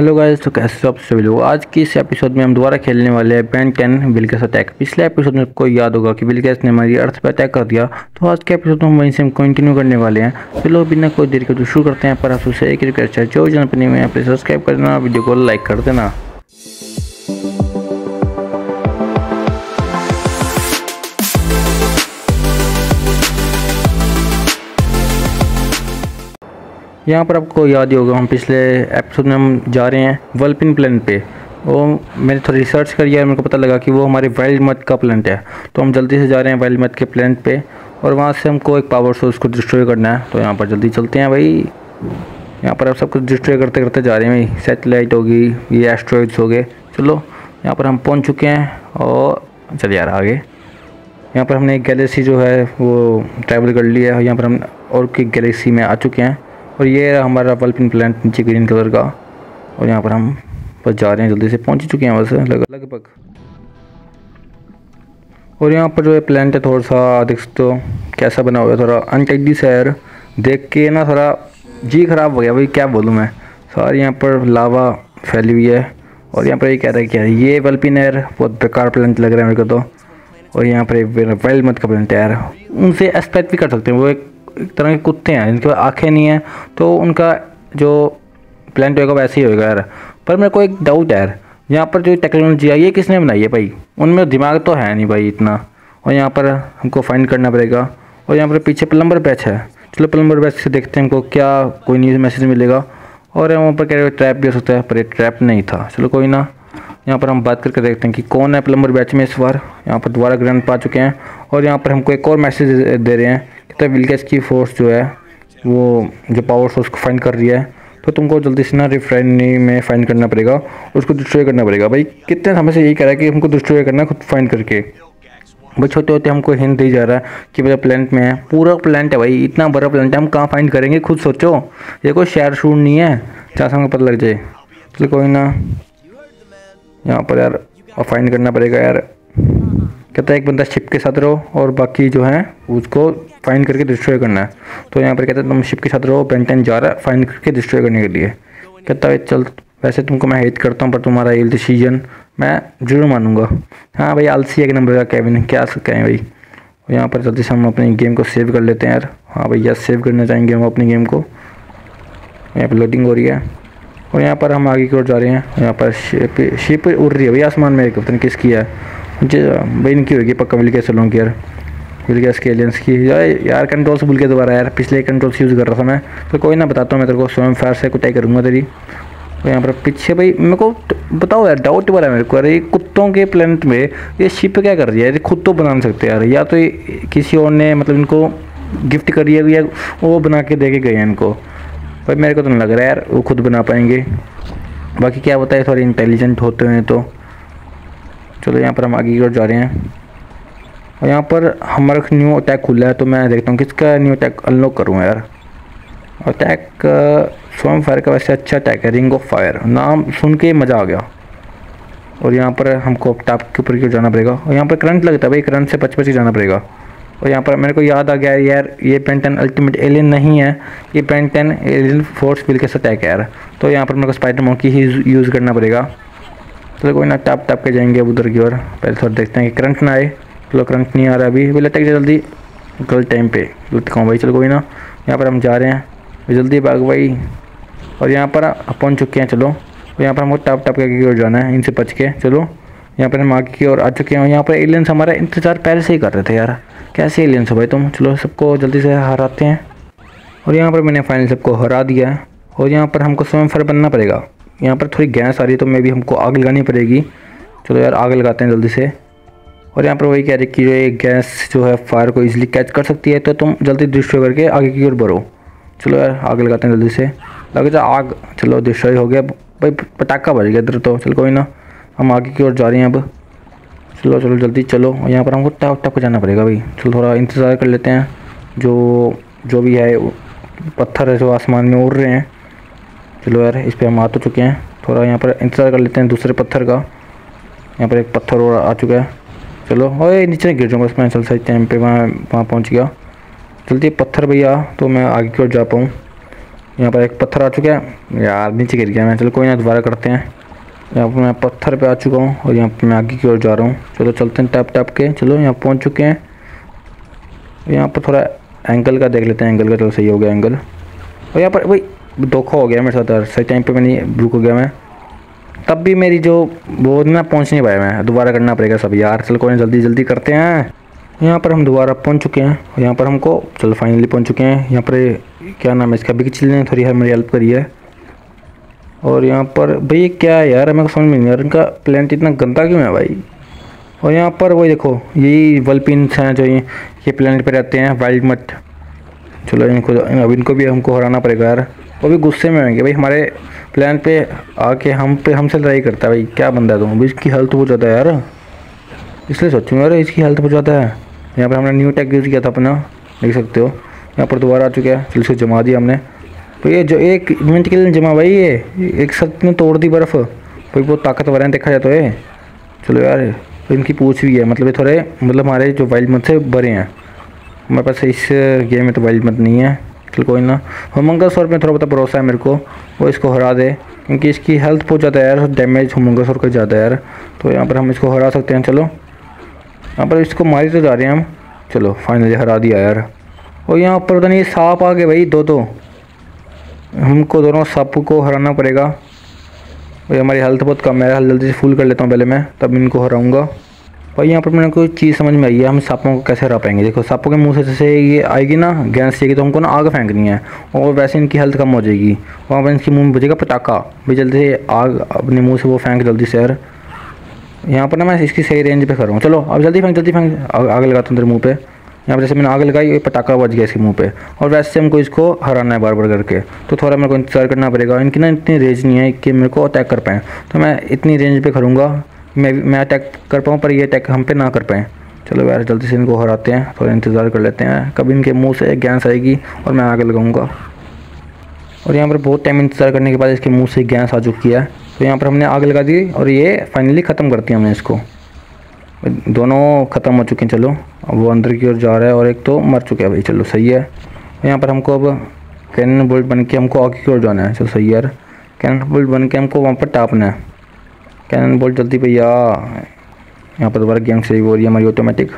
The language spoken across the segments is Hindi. हेलो गाइस, तो कैसे हो आप सभी लोग। आज के इस एपिसोड में हम दोबारा खेलने वाले हैं बेन 10 विलगैक्स अटैक। पिछले एपिसोड में आपको याद होगा कि विलगैक्स ने हमारी अर्थ पर अटैक कर दिया, तो आज के एपिसोड में हम वहीं से हम कंटिन्यू करने वाले हैं। तो लोग बिना कोई देर के शुरू करते हैं, पर आपसे एक रिक्वेस्ट है, जो चैनल पर यहाँ पर सब्सक्राइब कर देना, वीडियो को लाइक कर देना। यहाँ पर आपको याद ही होगा हम पिछले एपिसोड में हम जा रहे हैं वर्लपिन प्लेनेट पे, और मैंने थोड़ी रिसर्च करी है, मेरे को पता लगा कि वो हमारे वाइल्डमट का प्लेनेट है। तो हम जल्दी से जा रहे हैं वाइल्डमट के प्लेनेट पे, और वहाँ से हमको एक पावर सोर्स को डिस्ट्रॉय करना है। तो यहाँ पर जल्दी चलते हैं भाई। यहाँ पर आप सब कुछ डिस्ट्रॉय करते करते जा रहे हैं भाई, सेटेलाइट होगी, ये एस्ट्रॉइड्स हो गए। चलो यहाँ पर हम पहुँच चुके हैं, और चलिए यार आगे। यहाँ पर हमने एक गैलेक्सी जो है वो ट्रैवल कर लिया है, यहाँ पर हम और की गैलेक्सी में आ चुके हैं, और ये हमारा वर्लपिन प्लेनेट नीचे ग्रीन कलर का। और यहाँ पर हम बस जा रहे हैं, जल्दी से पहुँच चुके हैं बस लगभग। और यहाँ पर जो ये प्लेनेट है थोड़ा सा देख सकते हो कैसा बना हुआ है, थोड़ा अनटेडी सा है, देख के ना थोड़ा जी ख़राब हो गया भाई, क्या बोलूँ मैं। सारी यहाँ पर लावा फैली हुई है, और यहाँ पर ये कह रहा है क्या है, ये वर्लपिन एयर बहुत बेकार प्लेनेट लग रहा है मेरे को तो। और यहाँ पर वाइल्डमट का प्लेनेट है यार, उनसे एक्सपेक्ट भी कर सकते हैं, वो एक तरह के कुत्ते हैं, इनके पास आँखें नहीं हैं, तो उनका जो प्लान होगा वैसे ही होगा यार। पर मेरे को एक डाउट है यार, यहाँ पर जो टेक्नोलॉजी आई है किसने बनाई है भाई, उनमें दिमाग तो है नहीं भाई इतना। और यहाँ पर हमको फाइंड करना पड़ेगा, और यहाँ पर पीछे प्लम्बर बैच है। चलो प्लम्बर बैच से देखते हैं हमको क्या कोई न्यूज़ मैसेज मिलेगा। और वहाँ पर कह रहे ट्रैप भी हो सकता है, पर ये ट्रैप नहीं था। चलो कोई ना, यहाँ पर हम बात करके देखते हैं कि कौन है प्लम्बर बैच में इस बार। यहाँ पर दोबारा ग्रैंड पा चुके हैं, और यहाँ पर हमको एक और मैसेज दे रहे हैं कि विलगैक्स की फोर्स जो है वो जो पावर सोर्स को फाइंड कर रही है, तो तुमको जल्दी से ना रिफाइनरी में फाइंड करना पड़ेगा, उसको डिस्ट्रॉय करना पड़ेगा। भाई कितने समय से यही कह रहा है कि हमको डिस्ट्रॉय करना है खुद फाइंड करके, भाई छोटे होते हमको हिंट दी जा रहा है कि मेरा प्लेनेट में है। पूरा प्लेनेट है भाई, इतना बड़ा प्लेनेट है, हम कहाँ फाइंड करेंगे खुद सोचो, ये कोई शहर शूर नहीं है जहाँ से हमको पता लग जाए। चलो कोई ना, यहाँ पर यार फाइंड करना पड़ेगा यार। कहता है एक बंदा शिप के साथ रहो, और बाकी जो है उसको फाइंड करके डिस्ट्रॉय करना है। तो यहाँ पर कहता है तुम शिप के साथ रहो, बेन 10 जा रहा है फाइंड करके डिस्ट्रॉय करने के लिए। कहता है चल, वैसे तुमको मैं हेट करता हूँ, पर तुम्हारा ये डिसीजन मैं जरूर मानूंगा। हाँ भाई, आलसी एक नंबर का कैबिन, क्या कहें भाई। और यहाँ पर जल्दी से हम अपनी गेम को सेव कर लेते हैं यार। हाँ भाई यार, सेव करना चाहेंगे हम अपनी गेम को। यहाँ पर लोडिंग हो रही है, और यहाँ पर हम आगे की ओर जा रहे हैं। यहाँ पर शिप उड़ रही है भाई आसमान में, पता नहीं किसकी है, मुझे भाई इनकी होगी पक्का, विलगैक्स से लूँगी यार, विलगैक्स के एलियंस की यार। कंट्रोल से भूल के दोबारा यार, पिछले कंट्रोल से यूज़ कर रहा था मैं, तो कोई ना, बताता हूँ मैं तेरे को, स्वयं फायर से कुटाई करूँगा तेरी। और यहाँ पर पीछे भाई मेरे को बताओ यार, डाउट वाला मेरे को, अरे कुत्तों के प्लेनेट में ये शिप क्या कर रही है, खुद तो बना सकते यार, या तो किसी और ने मतलब इनको गिफ्ट करी है, या वो बना के दे के गए हैं इनको। भाई मेरे को तो नहीं लग रहा है यार वो खुद बना पाएंगे, बाकी क्या बताए थोड़े इंटेलिजेंट होते हैं तो। चलो यहाँ पर हम आगे की ओर जा रहे हैं, और यहाँ पर हमारा न्यू अटैक खुला है, तो मैं देखता हूँ किसका न्यू अटैक अनलॉक करूँ यार। अटैक स्वयं फायर का वैसे अच्छा अटैक है, रिंग ऑफ फायर, नाम सुन के मज़ा आ गया। और यहाँ पर हमको टॉप के ऊपर की ओर जाना पड़ेगा, और यहाँ पर करंट लगता है भाई, करंट से बच बच के जाना पड़ेगा। और यहाँ पर मेरे को याद आ गया यार, ये बेन 10 अल्टीमेट एलियन नहीं है, ये Ben 10 alien force Vilgax attack है यार। तो यहाँ पर मेरे को स्पाइडर मोंकी ही यूज़ करना पड़ेगा। चलो कोई ना, टाप टाप के जाएंगे अब उधर की ओर, पहले थोड़ा देखते हैं कि करंट ना आए। चलो करंट नहीं आ रहा अभी, बोले तक जल्दी गलत टाइम पे लुटकाऊँ भाई। चलो कोई ना, यहाँ पर हम जा रहे हैं, जल्दी भाग भाई। और यहाँ पर पहुँच चुके हैं, चलो। और यहाँ पर हमको टाप टाप के ओर जाना है, इनसे बच के। चलो यहाँ पर हम आगे की ओर आ चुके हैं, और यहाँ पर एलियंस हमारा इंतज़ार पहले से ही कर रहे थे यार, कैसे एलियंस हो भाई तुम। चलो सबको जल्दी से हराते हैं, और यहाँ पर मैंने फाइनल सबको हरा दिया है। और यहाँ पर हमको स्वयंफर बनना पड़ेगा, यहाँ पर थोड़ी गैस आ रही है, तो मे भी हमको आग लगानी पड़ेगी। चलो यार आग लगाते हैं जल्दी से। और यहाँ पर वही कह रहे कि जो ये गैस जो है फायर को इजीली कैच कर सकती है, तो तुम जल्दी डिस्ट्रॉय करके आगे की ओर बढ़ो। चलो यार आग लगाते हैं जल्दी से, लग जा आग। चलो डिस्ट्रॉय हो गया भाई, पटाखा भर गया इधर तो। चलो कोई ना, हम आगे की ओर जा रहे हैं अब। चलो चलो जल्दी चलो। और यहाँ पर हमको टप टप जाना पड़ेगा भाई। चलो थोड़ा इंतज़ार कर लेते हैं, जो भी है पत्थर है जो आसमान में उड़ रहे हैं। चलो यार इस पर हम आ तो चुके हैं, थोड़ा यहाँ पर इंतज़ार कर लेते हैं दूसरे पत्थर का। यहाँ पर एक पत्थर और आ चुका है, चलो। और ये नीचे गिर जाऊँगा उसमें, चल सही टाइम पे वहाँ पहुँच गया। चलती पत्थर भैया, तो मैं आगे की ओर जा पाऊँ। यहाँ पर एक पत्थर आ चुका है यार, नीचे गिर गया मैं। चलो कोई ना, दोबारा करते हैं। यहाँ पर मैं पत्थर पे आ चुका हूँ और यहाँ पर मैं आगे की ओर जा रहा हूँ। चलो चलते हैं टैप टैप के। चलो यहाँ पहुँच चुके हैं। यहाँ पर थोड़ा एंगल का देख लेते हैं, एंगल का। चलो सही हो गया एंगल। और यहाँ पर वही धोखा हो गया मेरे साथ यार, सही टाइम पे मैंने रुक गया मैं, तब भी मेरी जो वो ना पहुँच नहीं पाया मैं। दोबारा करना पड़ेगा सब यार। चलो कोई नहीं, जल्दी जल्दी करते हैं। यहाँ पर हम दोबारा पहुँच चुके हैं और यहाँ पर हमको चलो फाइनली पहुँच चुके हैं। यहाँ पर क्या नाम है इसका, बिग चिल ने थोड़ी है मेरी हेल्प करी है। और यहाँ पर भाई क्या है यार, मेरे को समझ में नहीं यार, इनका प्लांट इतना गंदा क्यों है भाई। और यहाँ पर वही देखो, यही वल्पिन्स हैं जो ये प्लेनेट पे रहते हैं, वाइल्डमट। चलो इनको अब इनको भी हमको हराना पड़ेगा यार। वो भी गुस्से में होंगे भाई, हमारे प्लेनेट पे आके हमसे लड़ाई करता है भाई। क्या बंदा है तुम भाई, इसकी हेल्थ बहुत ज़्यादा है यार, इसलिए सोचूँ यार इसकी हेल्थ बहुत ज़्यादा है। यहाँ पर हमने न्यू टेक यूज़ किया था अपना, देख सकते हो। यहाँ पर दोबारा आ चुका है, चलो इसको जमा दिया हमने। तो ये जो एक मिनट के लिए जमा भाई, ये एक साथ में तोड़ दी बर्फ़ भाई, बहुत ताकतवर है देखा जाए तो ये। चलो यार इनकी पूछ भी है, मतलब ये थोड़े मतलब हमारे जो वाइल्डमट से भरे हैं। हमारे पास इस गेम में तो वाइल्डमट नहीं है। चलो कोई ना, हुमंगसौर में थोड़ा बहुत भरोसा है मेरे को, वो इसको हरा दे क्योंकि इसकी हेल्थ बहुत ज़्यादा है यार, डैमेज हुमंगसौर का ज़्यादा है यार। तो यहाँ पर हम इसको हरा सकते हैं। चलो यहाँ पर इसको मारी तो जा रहे हैं हम। चलो फाइनली हरा दिया यार। और यहाँ पर पता नहीं सांप आ गए भाई, दो हमको दोनों सांप को हराना पड़ेगा। भाई हमारी हेल्थ बहुत कम है, जल्दी से फुल कर लेता हूँ पहले मैं, तब इनको हराऊंगा भाई। यहाँ पर मैंने कोई चीज़ समझ में आई है, हम सांपों को कैसे हरा पाएंगे। देखो सांपों के मुंह से जैसे ये आएगी ना गैस जाएगी, तो हमको ना आग फेंकनी है और वैसे इनकी हेल्थ कम हो जाएगी। वहाँ पर इनके मुँह में बजेगा पटाखा भाई, जल्दी से आग अपने मुँह से वो फेंक जल्दी से यार। यहाँ पर ना मैं इसकी सही रेंज पर कर रहा हूँ। चलो अब जल्दी फेंक आग लगाता हूँ तेरे मुँह पर। यहाँ पर जैसे मैंने आग लगाई, पटाखा बज गया इसके मुँह पे। और वैसे हमको इसको हराना है बार बार करके, तो थोड़ा मेरे को इंतजार करना पड़ेगा। इनकी ना इतनी रेंज नहीं है कि मेरे को अटैक कर पाएँ, तो मैं इतनी रेंज पे करूँगा, मैं अटैक कर पाऊँ पर ये अटैक हम पे ना कर पाएँ। चलो यार जल्दी से इनको हराते हैं, थोड़ा इंतज़ार कर लेते हैं, कभी इनके मुँह से गैस आएगी और मैं आग लगाऊँगा। और यहाँ पर बहुत टाइम इंतज़ार करने के बाद इसके मुँह से गैस आ चुकी है, तो यहाँ पर हमने आग लगा दी और ये फाइनली ख़त्म कर दिया हमने इसको। दोनों ख़त्म हो चुके हैं। चलो अब वो अंदर की ओर जा रहा है और एक तो मर चुका है भाई। चलो सही है। यहाँ पर हमको अब कैननबोल्ट बन के हमको आगे की ओर जाना है। चलो सही है यार, कैननबोल्ट बन के हमको वहाँ पर टापना है। कैननबोल्ट जल्दी भैया। यहाँ पर दोबारा गेम सेव हो रही है हमारी ऑटोमेटिक।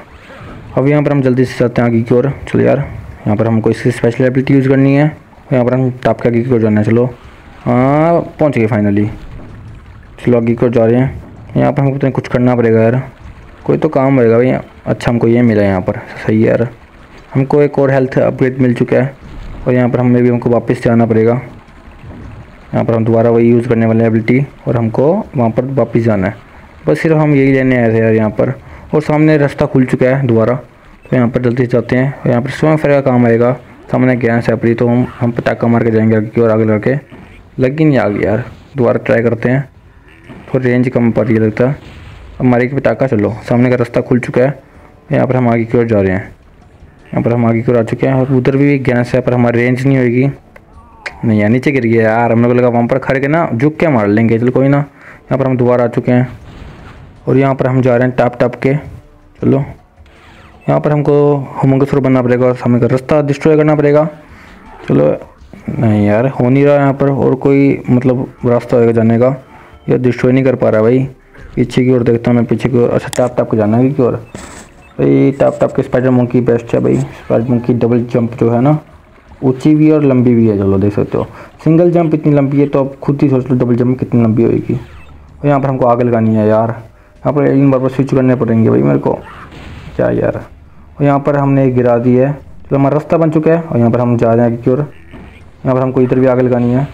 अब यहाँ पर हम जल्दी से जाते हैं आगे की ओर। चलो यार यहाँ पर हमको इसकी स्पेशल एबिलिटी यूज़ करनी है। यहाँ पर हम टाप के आगे की ओर जाना है। चलो हाँ पहुँच गए फाइनली। चलो आगे की ओर जा रहे हैं। यहाँ पर हमको कुछ करना पड़ेगा यार, कोई तो काम रहेगा भाई। अच्छा हमको ये मिला यहाँ पर, सही है यार। हमको एक और हेल्थ अपग्रेड मिल चुका है और यहाँ पर हमें भी हमको वापस जाना पड़ेगा। यहाँ पर हम दोबारा वही यूज़ करने वाले एबिलिटी और हमको वहाँ पर वापस जाना है। बस सिर्फ हम यही लेने आए थे यार यहाँ पर। और सामने रास्ता खुल चुका है दोबारा, तो यहाँ पर जल्दी जाते हैं। और यहाँ पर स्वयं फेर का काम आएगा। सामने गैस है अपनी, तो हम पटाखा मार के जाएंगे आगे की ओर। आगे लड़के लगी नहीं आगे यार, दोबारा ट्राई करते हैं। थोड़ी रेंज कम पड़ रही है लगता है हमारे की पटाखा। चलो सामने का रास्ता खुल चुका है, यहाँ पर हम आगे की ओर जा रहे हैं। यहाँ पर हम आगे की ओर आ चुके हैं और उधर भी गैस है पर हमारी रेंज नहीं होगी। नहीं यार नीचे गिर गया यार, हम लोग लगा वहाँ पर खड़े के ना झुक के मार लेंगे। चलो कोई ना, यहाँ पर हम दोबारा आ चुके हैं और यहाँ पर हम जा रहे हैं टाप टाप के। चलो यहाँ पर हमको हुमंगसौर बनना पड़ेगा और सामने का रास्ता डिस्ट्रॉय करना पड़ेगा। चलो नहीं यार हो नहीं रहा यहाँ पर, और कोई मतलब रास्ता होगा जाने का, या डिस्ट्रॉय नहीं कर पा रहा भाई। पीछे की ओर देखता हूँ मैं, पीछे की ओर। अच्छा टाप टाप को जाना है की ओर भाई। टाप टाप के स्पाइडर मंकी बेस्ट है भाई। स्पाइडर मंकी डबल जंप जो है ना, ऊंची भी और लंबी भी है। चलो देख सकते हो, सिंगल जंप इतनी लंबी है तो आप खुद ही सोच लो डबल जंप कितनी लंबी होगी। और यहाँ पर हमको आग लगानी है यार। यहाँ पर एलियन बार स्विच करने पड़ेंगे भाई मेरे को, क्या यार। और यहाँ पर हमने गिरा दी है। चलो हमारा रास्ता बन चुका है और यहाँ पर हम जा रहे हैं आगे की ओर। यहाँ पर हमको इधर भी आग लगानी है।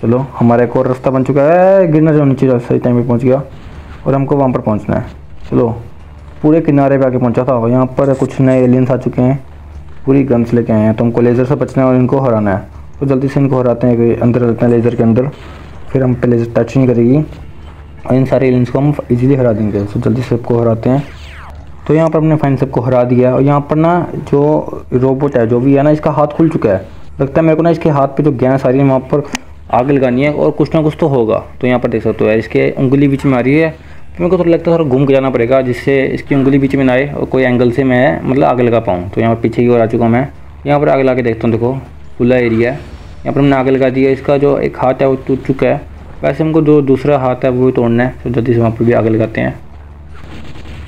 चलो हमारा एक और रास्ता बन चुका है। गिरना जो नीचे सही टाइम पर पहुँच गया और हमको वहाँ पर पहुँचना है। चलो पूरे किनारे पे आके पहुँचा था। और यहाँ पर कुछ नए एलियंस आ चुके हैं, पूरी गन्स लेके आए हैं, तो हमको लेज़र से बचना है और इनको हराना है। तो जल्दी से इनको हराते हैं, अंदर रहते हैं लेज़र के अंदर, फिर हम पे लेज़र टच नहीं करेगी और इन सारे एलियंस को हम इजीली हरा देंगे। तो जल्दी से सबको हराते हैं। तो यहाँ पर हमने फाइन सबको हरा दिया। और यहाँ पर ना जो रोबोट है जो भी है ना, इसका हाथ खुल चुका है लगता है मेरे को ना। इसके हाथ पर जो गैस आ रही है वहाँ पर आग लगानी है और कुछ ना कुछ तो होगा। तो यहाँ पर देख सकते हो यार, इसके उंगली बीच में आ रही है। मेरे को तो लगता है थोड़ा घूम के जाना पड़ेगा जिससे इसकी उंगली बीच में ना आए और कोई एंगल से मैं मतलब आग लगा पाऊँ। तो यहाँ पर पीछे की ओर आ चुका हूँ मैं। यहाँ पर आग लगा के देखता हूँ, देखो खुला एरिया है। यहाँ पर हमने आगे लगा दिया। इसका जो एक हाथ है वो टूट चुका है, वैसे हमको जो दूसरा हाथ है वो तोड़ना है, तो जल्दी से वहाँ पर भी आगे लगाते हैं।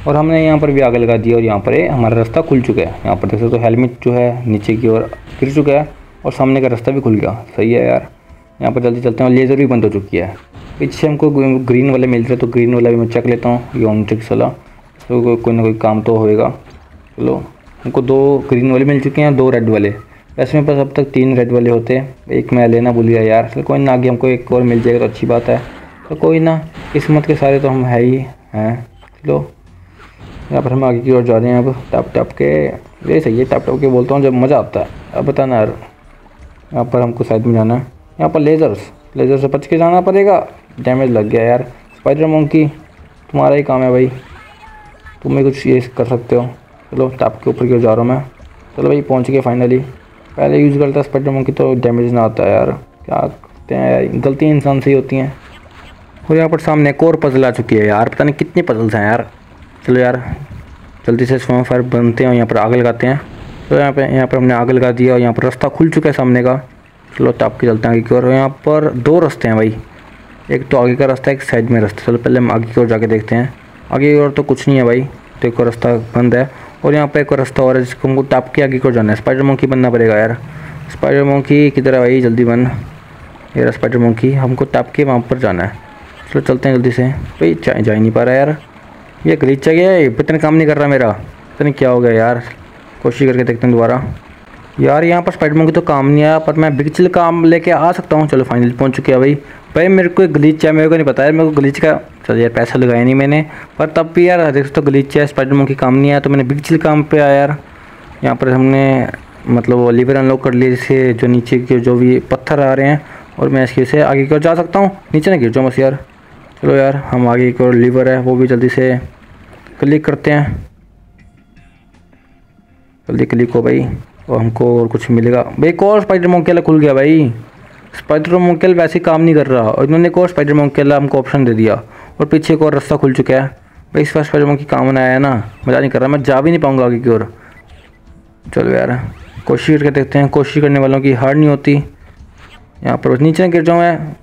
और हमने यहाँ पर भी आगे लगा दिया और यहाँ पर हमारा रास्ता खुल चुका है। यहाँ पर देख सकते हो हेलमेट जो है नीचे की ओर गिर चुका है और सामने का रास्ता भी खुल गया। सही है यार, यहाँ पर जल्दी चलते हैं। लेज़र भी बंद हो चुकी है। पीछे हमको ग्रीन वाला मिल रहा है, तो ग्रीन वाला भी मैं चेक लेता हूँ। योन ट्रिक्स वाला तो कोई ना कोई काम तो होएगा। चलो हमको दो ग्रीन वाले मिल चुके हैं, दो रेड वाले। वैसे मेरे पास अब तक तीन रेड वाले होते, एक मैं लेना भूल गया यार। तो कोई ना, आगे हमको एक और मिल जाएगा तो अच्छी बात है। तो कोई ना, किस्मत के सारे तो हम है ही हैं। चलो यहाँ पर हम आगे की ओर जा रहे हैं। अब टप टप के ये सही है, टप टप के बोलता हूँ जब मज़ा आता है। अब बताना यार, यहाँ पर हमको साइड में जाना है। यहाँ पर लेज़र से बच के जाना पड़ेगा। डैमेज लग गया यार। स्पाइडर मंकी तुम्हारा ही काम है भाई, तुम्हें कुछ ये कर सकते हो। चलो टॉप के ऊपर की ओर जा रहा हूँ मैं। चलो भाई पहुँच गए फाइनली। पहले यूज़ करता स्पाइडर मंकी तो डैमेज ना आता यार। क्या करते हैं यार, गलतियाँ इंसान से ही होती हैं। और यहाँ पर सामने एक और पजल आ चुकी है यार, पता नहीं कितनी पजल्स हैं यार। चलो यार जल्दी से स्वर्म फायर बनते हैं और यहाँ पर आग लगाते हैं। तो यहाँ पर हमने आग लगा दिया और यहाँ पर रास्ता खुल चुका है सामने का। चलो टॉप के चलते हैं आगे की ओर। यहाँ पर दो रास्ते हैं भाई, एक तो आगे का रास्ता है, एक साइड में रास्ता। चलो पहले हम आगे की ओर जाके देखते हैं। आगे की ओर तो कुछ नहीं है भाई, तो एक और रास्ता बंद है और यहाँ पर एक और रास्ता और है जिसको हमको टॉप के आगे की ओर जाना है। स्पाइडर मंकी बनना पड़ेगा यार। स्पाइडर मंकी किधर है भाई, जल्दी बन। यार स्पाइडर मंकी, हमको टॉप के वहाँ पर जाना है। चलो चलते हैं जल्दी से। भाई जा ही नहीं पा रहा यार, ये ग्लिच आ गया है, इतना काम नहीं कर रहा मेरा, पता नहीं क्या हो गया यार। कोशिश करके देखते हैं दोबारा। यार यहाँ पर स्पाइडर मंकी तो काम नहीं आया, पर मैं बिग चिल काम लेके आ सकता हूँ। चलो फाइनली पहुँच चुके हैं भाई। भाई मेरे को ग्लिच है, मेरे को नहीं पता है, मेरे को ग्लिच का चलो यार पैसा लगाया नहीं मैंने, पर तब भी यार देख तो ग्लिच है, स्पाइडर मंकी काम नहीं आया तो मैंने बिग चिल काम पे आया यार। यहाँ पर हमने मतलब लीवर अनलॉक कर लिए, जिससे जो नीचे के जो भी पत्थर आ रहे हैं और मैं इसके से आगे की ओर जा सकता हूँ। नीचे ना गिर जाऊँ बस यार। चलो यार हम आगे की ओर लीवर है वो भी जल्दी से क्लिक करते हैं। जल्दी क्लिक हो भाई और हमको और कुछ मिलेगा। भाई एक और स्पाइडर मंकी खुल गया भाई। स्पाइडर मंकी वैसे काम नहीं कर रहा और इन्होंने एक और स्पाइडर मंकी हमको ऑप्शन दे दिया और पीछे एक और रास्ता खुल चुका है भाई। इस बार स्पाइडर मंकी काम ना आया ना, मज़ा नहीं कर रहा, मैं जा भी नहीं पाऊंगा आगे की ओर। चलो यार कोशिश करके देखते हैं, कोशिश करने वालों की हार नहीं होती। यहाँ पर नीचे गिर जाऊँ मैं,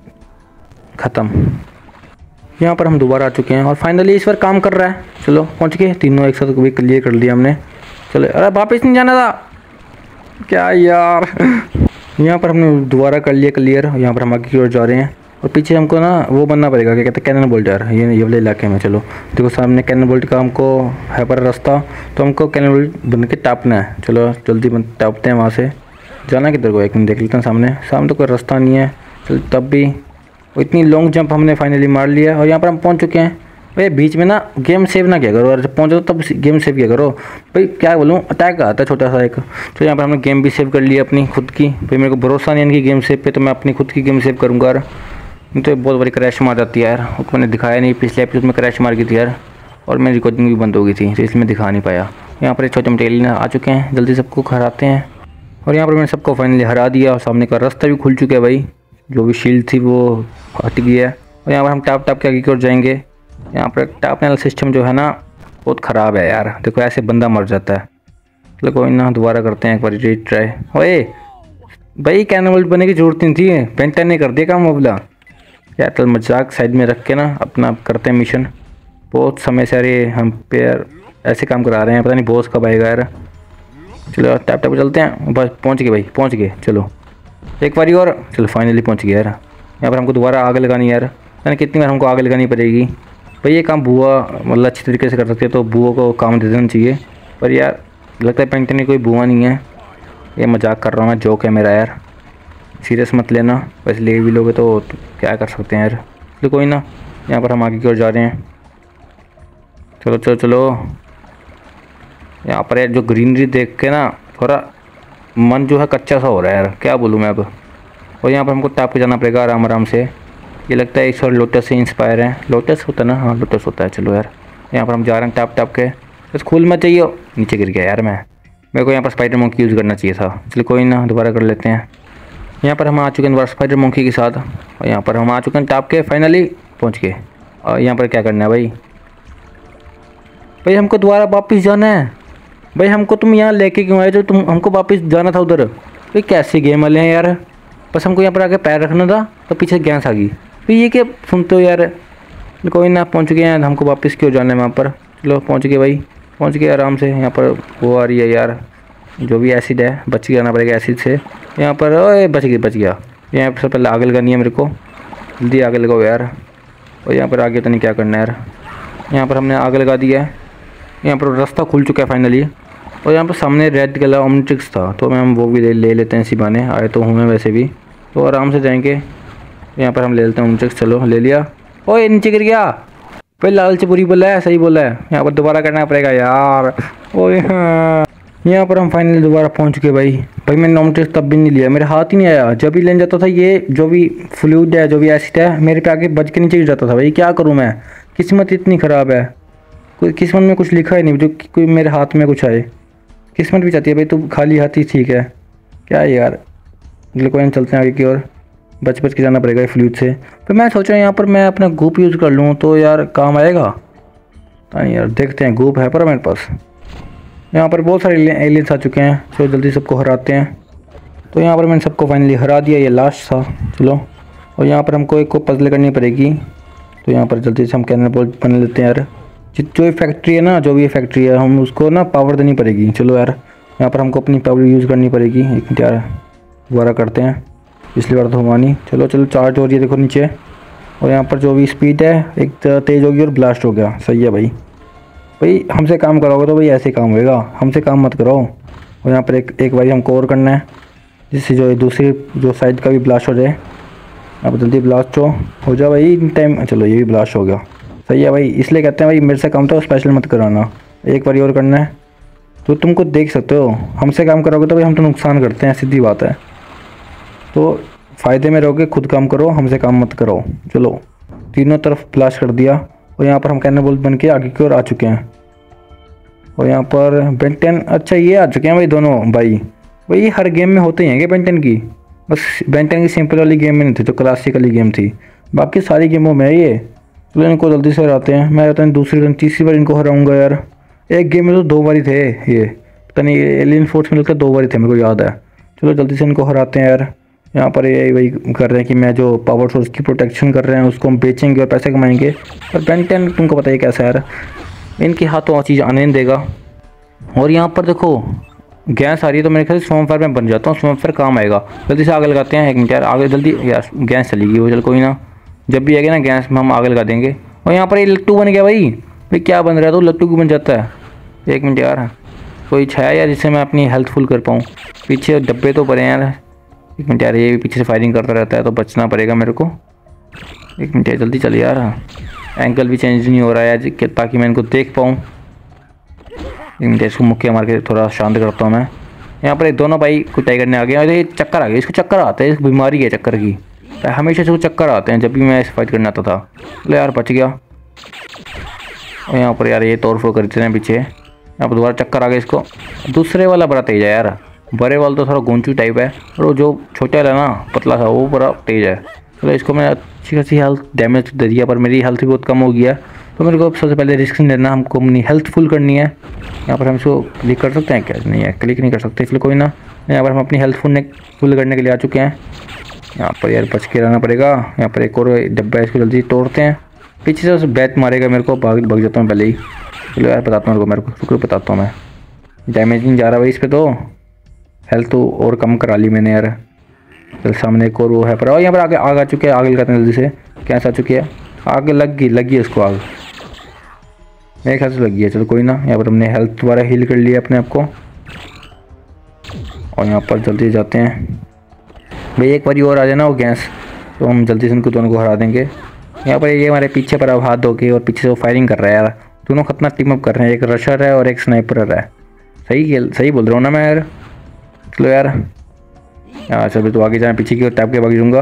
ख़त्म। यहाँ पर हम दोबारा आ चुके हैं और फाइनली इस बार काम कर रहा है। चलो पहुँच गए, तीनों एक साथ भी क्लियर कर लिया हमने। चलो अरे वापस नहीं जाना था क्या यार। यहाँ पर हमने दोबारा कर लिया क्लियर। यहाँ पर हम आगे की ओर जा रहे हैं और पीछे हमको ना वो बनना पड़ेगा, क्या कहते हैं, कैननबोल्ट यार। ये वाले इलाके में चलो देखो सामने कैननबोल्ट का हमको है पर रास्ता, तो हमको कैननबोल्ट बन के टापना है। चलो जल्दी टापते हैं। वहाँ से जाना किधर को, एक मिनट देख लेते हैं। सामने तो कोई रास्ता नहीं है। चलो तब भी इतनी लॉन्ग जंप हमने फाइनली मार लिया और यहाँ पर हम पहुँच चुके हैं। भाई बीच में ना गेम सेव ना किया करो, और जब पहुँचो तब गेम सेव किया करो भाई। क्या बोलूँ, अटैक आता है छोटा सा एक। तो यहाँ पर हमने गेम भी सेव कर लिया अपनी खुद की। भाई मेरे को भरोसा नहीं इनकी गेम सेव पे, तो मैं अपनी खुद की गेम सेव करूँगा यार। नहीं तो बहुत बड़ी क्रैश मार जाती है यार, और मैंने दिखाया नहीं। पिछले एपिसोड में क्रैश मार गई थी यार और मेरी रिकॉर्डिंग भी बंद हो गई थी, तो इसलिए दिखा नहीं पाया। यहाँ पर छोटे मोटे एलियन आ चुके हैं, जल्दी सबको हराते हैं। और यहाँ पर मैंने सबको फाइनली हरा दिया और सामने का रास्ता भी खुल चुका है भाई। जो भी शील्ड थी वो हट गया है और यहाँ पर हम टॉप टॉप के आगे की ओर जाएंगे। यहाँ पर टॉप नल सिस्टम जो है ना बहुत ख़राब है यार, देखो ऐसे बंदा मर जाता है। चलो कोई ना, दोबारा करते हैं एक बार रीट्राई। ओए भाई कैननबोल्ट बनने की ज़रूरत नहीं थी, बेन 10 ने कर दिया काम मुबला यार। तो मजाक साइड में रख के ना अपना करते हैं मिशन। बहुत समय से अरे हम पे यार ऐसे काम करा रहे हैं, पता नहीं बॉस कब आएगा यार। चलो टॉप टॉप चलते हैं। बस पहुँच गए भाई, पहुँच गए। चलो एक बारी और, चलो फाइनली पहुँच गया यार। यहाँ पर हमको दोबारा आग लगानी यार, यानी कितनी बार हमको आग लगानी पड़ेगी भाई। ये काम बुआ मतलब अच्छी तरीके से कर सकते हैं, तो बुआ को काम दे देना चाहिए। पर यार लगता है पेंट नहीं, कोई बुआ नहीं है, ये मजाक कर रहा हूँ मैं, जोक है मेरा यार, सीरियस मत लेना। वैसे ले भी लोगे तो क्या कर सकते हैं यार। चलो कोई ना, यहाँ पर हम आगे की ओर जा रहे हैं। चलो चलो चलो। यहाँ पर यार जो ग्रीनरी देख के ना थोड़ा मन जो है कच्चा सा हो रहा है यार, क्या बोलूँ मैं अब। और यहाँ पर हमको टॉप के जाना पड़ेगा आराम आराम से। ये लगता है इस और लोटस से इंस्पायर है। लोटस होता है ना, हाँ लोटस होता है। चलो यार यहाँ पर हम जा रहे हैं टॉप टॉप के। बस खुल मत चाहिए, नीचे गिर गया यार मैं। मेरे को यहाँ पर स्पाइडर मंकी यूज़ करना चाहिए था। चलो कोई ना, दोबारा कर लेते हैं। यहाँ पर हम आ चुके हैं दोबारा स्पाइडर मंकी के साथ और यहाँ पर हम आ चुके हैं टॉप के, फाइनली पहुँच के। और यहाँ पर क्या करना है भाई, भाई हमको दोबारा वापस जाना है। भाई हमको तुम यहाँ लेके क्यों आए, जो तुम हमको वापस जाना था उधर। भाई कैसी गेम वाले हैं यार, बस हमको यहाँ पर आके पैर रखना था तो पीछे गैस आ गई। तो ये क्या सुनते हो यार, कोई ना पहुँच गए यार, हमको वापस क्यों जाना है वहाँ पर। चलो पहुँच गए भाई, पहुँच गए आराम से। यहाँ पर वो आ रही है यार, जो भी एसिड है बच के आना पड़ेगा एसिड से। यहाँ पर ओए बच गया। यहाँ पर पहले आगे लगानी है मेरे को, जल्दी आगे लगाओ यार। और यहाँ पर आगे तो नहीं क्या करना यार, यहाँ पर हमने आगे लगा दिया है। यहाँ पर रास्ता खुल चुका है फाइनली। और यहाँ पर सामने रेड कलर ओमनिट्रिक्स था, तो हम वो भी ले लेते हैं। इसी बहाने आए तो हूँ वैसे भी, तो आराम से जाएंगे। यहाँ पर हम ले लेते हैं ओमनिट्रिक्स। चलो ले लिया। ओए नीचे गिर गया भाई, लालच बुरी बोला है, सही बोला है। यहाँ पर दोबारा करना पड़ेगा यार। ओए यहाँ पर हम फाइनली दोबारा पहुँच गए भाई। भाई मैंने ओमनिट्रिक्स तब भी नहीं लिया, मेरे हाथ ही नहीं आया। जब भी लेने जाता था ये जो भी फ्लूइड है जो भी एसिड है मेरे पे आके बच के नीचे गिर जाता था भाई। क्या करूँ मैं, किस्मत इतनी ख़राब है। कोई किस्मत में कुछ लिखा ही नहीं जो कोई मेरे हाथ में कुछ आए। किस्मत भी चाहती है भाई, तो खाली हाथ ही ठीक है क्या यार। ग्लूकोन चलते हैं आगे की ओर, बच के जाना पड़ेगा फ्लूइड से। तो मैं सोच रहा हूँ यहाँ पर मैं अपना गूप यूज़ कर लूँ तो यार काम आएगा। नहीं यार देखते हैं, गूप है पर मेरे पास। यहाँ पर बहुत सारे एलियंस आ चुके हैं, चलो जल्दी सबको हराते हैं। तो यहाँ पर मैंने सबको फाइनली हरा दिया, ये लास्ट था। चलो और यहाँ पर हमको एक को पजल करनी पड़ेगी। तो यहाँ पर जल्दी से हम कैननबोल्ट बना लेते हैं यार। जो ये फैक्ट्री है ना, जो भी ये फैक्ट्री है, हम उसको ना पावर देनी पड़ेगी। चलो यार यहाँ पर हमको अपनी पावर यूज़ करनी पड़ेगी। एक मिनट यार, दोबारा करते हैं, पिछली बार तो हुआ नहीं। चलो चलो चार्ज हो रही है देखो नीचे। और यहाँ पर जो भी स्पीड है एक तेज़ होगी और ब्लास्ट हो गया। सही है भाई। भाई हमसे काम कराओगे तो भाई ऐसे काम होएगा, हमसे काम मत कराओ। और यहाँ पर एक बारी हमको और करना है, जिससे जो दूसरी जो साइड का भी ब्लास्ट हो जाए। अब जल्दी ब्लास्ट हो जा भाई टाइम। चलो ये भी ब्लास्ट हो गया। सही है भाई, इसलिए कहते हैं भाई मेरे से काम तो स्पेशल मत कराना। एक बारी और करना है। तो तुमको देख सकते हो, हमसे काम कराओगे तो भाई हम तो नुकसान करते हैं, सीधी बात है। तो फ़ायदे में रहोगे, खुद काम करो, हमसे काम मत कराओ। चलो तीनों तरफ ब्लास्ट कर दिया। और यहाँ पर हम कैननबोल्ट बन के आगे की ओर आ चुके हैं। और यहाँ पर बेन 10 अच्छा ये आ चुके हैं भाई दोनों भाई ये हर गेम में होते ही हैं क्या बेन 10 की। बस बेन 10 की सिंपल वाली गेम में नहीं थी, तो क्लासिक वाली गेम थी, बाकी सारी गेमों में ये। तो इनको जल्दी से हराते हैं। मैं कहता हूँ दूसरी तीसरी बार इनको हराऊंगा यार। एक गेम में तो दो बारी थे ये, पता नहीं एलियन फोर्स में लगता दो बारी थे, मेरे को याद है। चलो जल्दी से इनको हराते हैं यार। यहाँ पर ये वही कर रहे हैं कि मैं जो पावर सोर्स की प्रोटेक्शन कर रहे हैं उसको हम बेचेंगे और पैसे कमाएंगे। पर बेन 10 तुमको पता है कैसा यार, इनके हाथों चीज़ आने नहीं देगा। और यहाँ पर देखो गैस आ रही है, तो मेरे ख्याल से स्वयंफायर में बन जाता हूँ, स्वयंफायर काम आएगा। जल्दी से आगे लगाते हैं। एक मिनट यार आगे जल्दी यार, गैस चलेगी वो। चल कोई ना, जब भी आएगी ना गैस में हम आगे लगा देंगे। और यहाँ पर ये लट्टू बन गया भाई। भाई क्या बन रहा है, तो लट्टू क्यों बन जाता है। एक मिनट यार कोई छाया यार जिससे मैं अपनी हेल्थ फुल कर पाऊँ। पीछे डब्बे तो पड़े यार। एक मिनट यार ये भी पीछे से फायरिंग करता रहता है, तो बचना पड़ेगा मेरे को। एक मिनट यार जल्दी चल यार, एंगल भी चेंज नहीं हो रहा है ताकि मैं इनको देख पाऊँ। एक मिनट इसको मुक्के मार के थोड़ा शांत करता हूँ मैं। यहाँ पर एक दोनों भाई कुटाई करने आ गए। और ये चक्कर आ गए, इसको चक्कर आता है, इसको बीमारी है चक्कर की, हमेशा इसको चक्कर आते हैं जब भी मैं फाइट करने आता था। चलो यार बच गया। और यहाँ पर यार ये तोड़ फोड़ करते हैं पीछे। यहाँ पर दोबारा चक्कर आ गया इसको। दूसरे वाला बड़ा तेज है यार, बड़े वाला तो थोड़ा गोंचू टाइप है, और वो जो छोटा है ना पतला सा वो बड़ा तेज है। चलो इसको मैं अच्छी खासी हेल्थ डैमेज दे दिया, पर मेरी हेल्थ भी बहुत कम हो गया। तो मेरे को सबसे पहले रिस्क नहीं लेना, हमको अपनी हेल्थ फुल करनी है। यहाँ पर हम इसको क्लिक कर सकते हैं क्या, नहीं है क्लिक नहीं कर सकते, इसलिए कोई ना। यहाँ पर हम अपनी हेल्थ फुल करने के लिए आ चुके हैं। यहाँ पर यार बच के रहना पड़ेगा। यहाँ पर एक और डब्बा है, इसको जल्दी तोड़ते हैं। पीछे से बैट मारेगा मेरे को, भाग जाता हूँ पहले ही। चलो यार बताता हूँ मेरे को बताता हूँ मैं। डैमेज नहीं जा रहा भाई इस पर, तो हेल्थ तो और कम करा ली मैंने यार। चल सामने एक और वो है पर। और यहाँ पर आगे आग आ चुके हैं, आग लगाते हैं जल्दी से। कैसे आ चुकी है आग, लग गई उसको आग, मेरे ख्याल से लग गई है। चलो कोई ना, यहाँ पर हमने हेल्थ दोबारा हील कर लिया अपने आप को। और यहाँ पर जल्दी जाते हैं भाई, एक बारी और आ जाना वो गैस, तो हम जल्दी से उनको दोनों को हरा देंगे। यहाँ पर ये हमारे पीछे पर अब हाथ धो के और पीछे से वो फायरिंग कर रहा है यार। दोनों खतना टीमअप कर रहे हैं, एक रशर है और एक स्नाइपर है। सही बोल रहा हूँ ना मैं यार। चलो यार चलो तो आगे जाना, पीछे की ओर टैप के भाग जाऊँगा।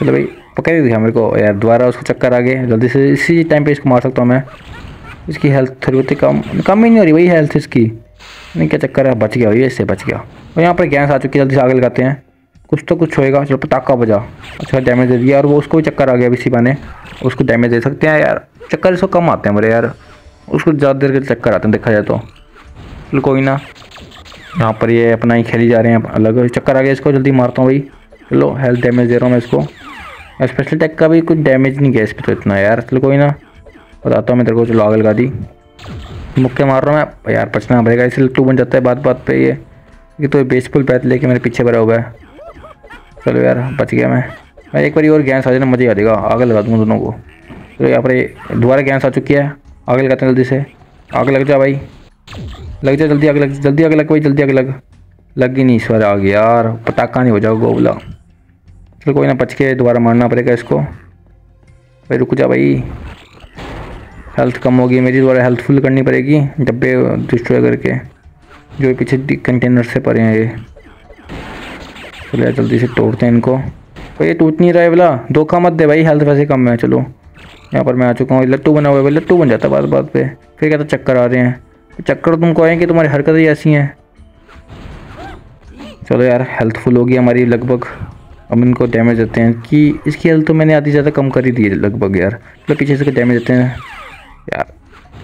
चलो भाई पकड़ दिया मेरे को यार, दोबारा उसको चक्कर आ गए। जल्दी से इसी टाइम पे इसको मार सकता हूँ मैं। इसकी हेल्थ थोड़ी बहुत कम ही नहीं हो रही भाई हेल्थ इसकी, नहीं क्या चक्कर है। बच गया भाई, इससे बच गया। और यहाँ पर गैस आ चुकी है, जल्दी से आगे लगाते हैं, कुछ तो कुछ होएगा। चलो पटाखा बजा, अच्छा डैमेज दे दिया। और वो उसको भी चक्कर आ गया, इसी बहाने उसको डैमेज दे सकते हैं यार। चक्कर इसको कम आते हैं मेरे यार, उसको ज़्यादा देर के चक्कर आते हैं देखा जाए तो। चलो कोई ना, यहाँ पर ये अपना ही खेली जा रहे हैं, अलग चक्कर आ गया। इसको जल्दी मारता हूँ भाई, चलो हेल्थ डैमेज दे रहा हूँ मैं इसको। स्पेशल टेक का भी कुछ डैमेज नहीं गया इसको तो इतना यार, चलो कोई ना, बताता हूँ मैं तेरे को। चलो आग लगा दी, मुक्के मार रहा हूँ मैं यार, बचना पड़ेगा। इसलिए टू बन जाता है बात बात पे ये तो बेसफुल पैथ लेके मेरे पीछे भरा हुआ है। चलो यार बच गया मैं एक बार और गैस आ जाना, मज़े आ जाएगा, आग लगा दूँगा दोनों को। चलो यहाँ पर दोबारा गैस आ चुकी है, आग लगाते हैं जल्दी से। आग लग जा भाई, लग जा जल्दी, आग लग, जल्दी आग लग भाई, जल्दी आग लग। लग ही नहीं इस बार आग यार, पटाखा नहीं हो जाओ गोबला। चलो कोई ना, बच के दोबारा मारना पड़ेगा इसको भाई। रुक जा भाई, हेल्थ कम होगी मेरी, दोबारा हेल्थ फुल करनी पड़ेगी डब्बे डिस्ट्रॉय करके जो पीछे कंटेनर से पड़े हैं ये। चलो जल्दी से तोड़ते हैं इनको भाई, ये टूट नहीं रहा है वाला, धोखा मत दे भाई, हेल्थ वैसे कम है। चलो यहाँ पर मैं आ चुका हूँ, लट्टू बना हुआ है भाई, लट्टू बन जाता है बात बात पे। फिर कहता चक्कर आ रहे हैं, चक्कर तुमको आएंगे, तुम्हारी हरकतें ही ऐसी हैं। चलो यार हेल्थ फुल होगी हमारी लगभग, अब इनको डैमेज देते हैं कि इसकी हेल्थ तो मैंने आधी ज़्यादा कम कर ही दी है लगभग यार। चलो पीछे से डैमेज देते हैं यार,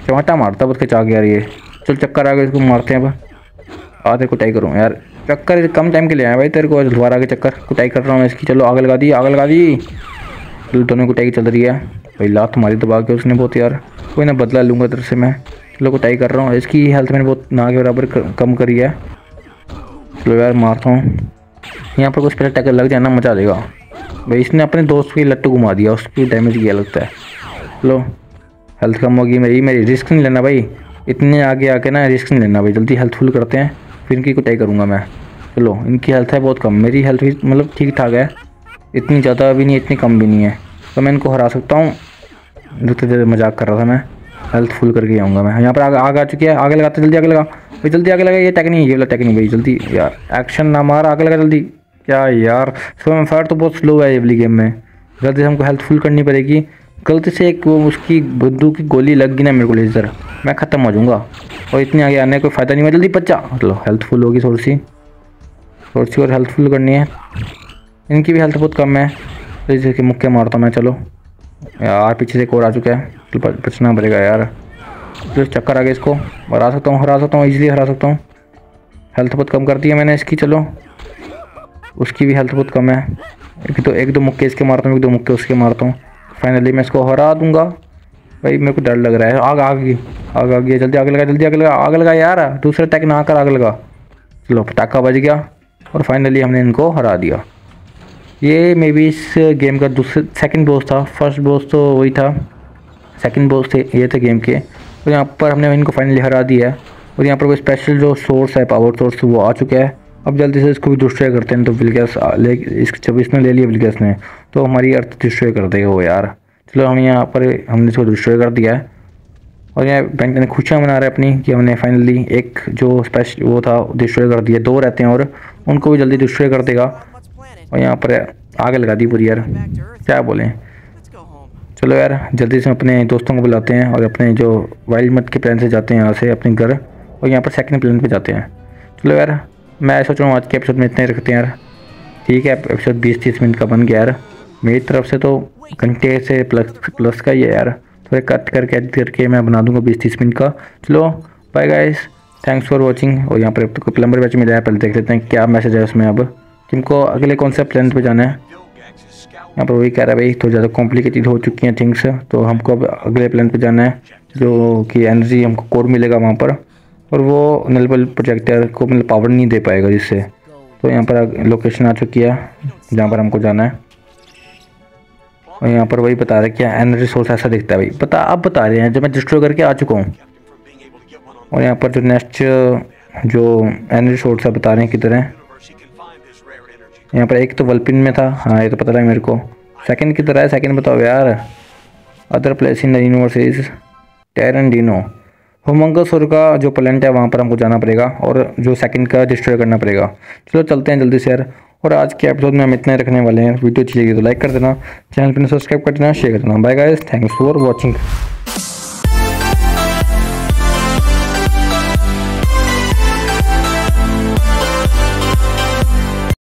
चमाटा मारता बस खिंचा के यार ये। चलो चक्कर आ गए, इसको मारते हैं। अब आते कुटाई करूँ यार, चक्कर कम टाइम के लिए आया भाई तेरे को, दोबारा आगे चक्कर कुटाई कर रहा हूँ मैं इसकी। चलो आग लगा दी, आग लगा दी। चलो दोनों कुटाई चल रही है भाई, लात मारी दबा के उसने बहुत यार, कोई ना बदला लूँगा तेरे से मैं। चलो कुटाई कर रहा हूँ, इसकी हेल्थ मैंने बहुत ना के बराबर कम करी है। चलो यार मारता हूँ, यहाँ पर कुछ पहले टैकर लग जाना, मजा आ जाएगा भाई। इसने अपने दोस्त की लट्टू घुमा दिया, उसकी डैमेज किया लगता है। चलो हेल्थ कम होगी मेरी, मेरी रिस्क नहीं लेना भाई, इतने आगे आके ना रिस्क नहीं लेना भाई। जल्दी हेल्थ फुल करते हैं, फिर इनकी कुटाई करूँगा मैं। चलो इनकी हेल्थ है बहुत कम, मेरी हेल्थ भी मतलब ठीक ठाक है, इतनी ज़्यादा भी नहीं इतनी कम भी नहीं है, तो मैं इनको हरा सकता हूँ। जितने देर मजाक कर रहा था मैं, हेल्थ फुल करके आऊँगा मैं। यहाँ पर आग आ चुकी है, आगे लगाते जल्दी आगे लगा भाई, जल्दी आगे लगा। ये टेक्निक, ये वाला टेक्निक भाई, जल्दी यार एक्शन ना मार, आगे लगा जल्दी। क्या यार स्विम फायर तो बहुत स्लो है ये वाली गेम में, जल्दी से हमको हेल्थ फुल करनी पड़ेगी। गलती से एक वो उसकी बुद्धू की गोली लग गई ना मेरे को लेजर, मैं ख़त्म हो जाऊँगा, और इतने आगे आने का कोई फ़ायदा नहीं हुआ। जल्दी बच्चा, चलो हेल्थ फुल होगी थोड़ी सी और हेल्थ फुल करनी है। इनकी भी हेल्थ बहुत कम है, जैसे कि मुक्के मारता हूँ मैं। चलो यार पीछे से एक और आ चुका है, चलो बचना पड़ेगा यार। चलो चक्कर आ गया, इसको हरा सकता हूँ, हरा सकता हूँ, ईजिली हरा सकता हूँ। हेल्थ बहुत कम कर दी है मैंने इसकी। चलो उसकी भी हेल्थ बहुत कम है, एक दो मुक्के इसके मारता हूँ, एक दो मुक्के उसके मारता हूँ, फाइनली मैं इसको हरा दूँगा भाई। मेरे को डर लग रहा है, आग आ गई, आग आ गई, जल्दी आग लगा, जल्दी आग लगा, आग लगा यार, दूसरे अटैक ना कर, आग लगा। चलो पटाखा बज गया और फाइनली हमने इनको हरा दिया। ये मे बी इस गेम का दूसरा सेकंड बॉस था, फर्स्ट बॉस तो वही था, सेकंड बॉस थे ये थे गेम के। और यहाँ पर हमने इनको फाइनली हरा दिया है, और यहाँ पर कोई स्पेशल जो सोर्स है पावर सोर्स वो आ चुका है। अब जल्दी से इसको भी डिस्ट्रॉय करते हैं। तो विलगैस ले, जब इसने ले लिया विलगैस ने, तो हमारी अर्थ डिस्ट्रॉय कर देगा वो यार। चलो हम यहाँ पर हमने इसको डिस्ट्रॉय कर दिया है, और यहाँ बैंक ने खुशियाँ मना रहे हैं अपनी कि हमने फाइनली एक जो स्पेशल वो था डिस्ट्रॉय कर दिया। दो रहते हैं और उनको भी जल्दी डिस्ट्रॉय कर देगा। और यहाँ पर आग लगा दी पूरी यार, क्या बोलें। चलो यार जल्दी से अपने दोस्तों को बुलाते हैं और अपने जो वाइल्डमट के प्लान से जाते हैं यहाँ से अपने घर, और यहाँ पर सेकंड प्लान पे जाते हैं। चलो यार मैं सोच रहा हूँ आज के एपिसोड में इतने रखते हैं यार, ठीक है। एपिसोड 20-30 मिनट का बन गया यार, मेरी तरफ से तो घंटे से प्लस का ही है यार, थोड़े कट करके एड करके मैं बना दूँगा 20-30 मिनट का। चलो bye guys, thanks for watching. और यहाँ पर आपको प्लम्बर बैच मिला है, पहले देख लेते हैं क्या मैसेज है उसमें। अब तुमको अगले कौन से प्लान पे जाना है, यहाँ पर वही कह रहा है भाई, तो ज़्यादा कॉम्प्लिकेटेड हो चुकी हैं थिंग्स, तो हमको अब अगले प्लान पे जाना है जो कि एनर्जी हमको कोर मिलेगा वहाँ पर, और वो नलबल प्रोजेक्टर को मतलब पावर नहीं दे पाएगा जिससे। तो यहाँ पर लोकेशन आ चुकी है जहाँ पर हमको जाना है, और यहाँ पर वही बता रहा है कि एनर्जी सोर्स ऐसा दिखता है भाई, पता आप बता रहे हैं जब मैं डिस्ट्रॉय करके आ चुका हूँ। और यहाँ पर जो नेक्स्ट जो एनर्जी सोर्स है बता रहे हैं किधर है। यहाँ पर एक तो वल्पिन में था, हाँ ये तो पता लगा मेरे को। सेकंड किधर है, सेकंड बताओ यार। Other place in the universe is Terradino, Humungousaur का जो प्लेनेट है वहाँ पर हमको जाना पड़ेगा, और जो सेकंड का डिस्ट्रॉय करना पड़ेगा। चलो चलते हैं जल्दी से यार, और आज के एपिसोड में हम इतने रखने वाले हैं। वीडियो अच्छी लगी तो लाइक कर देना, चैनल पर सब्सक्राइब कर देना, शेयर कर देना। Bye guys, thanks for watching.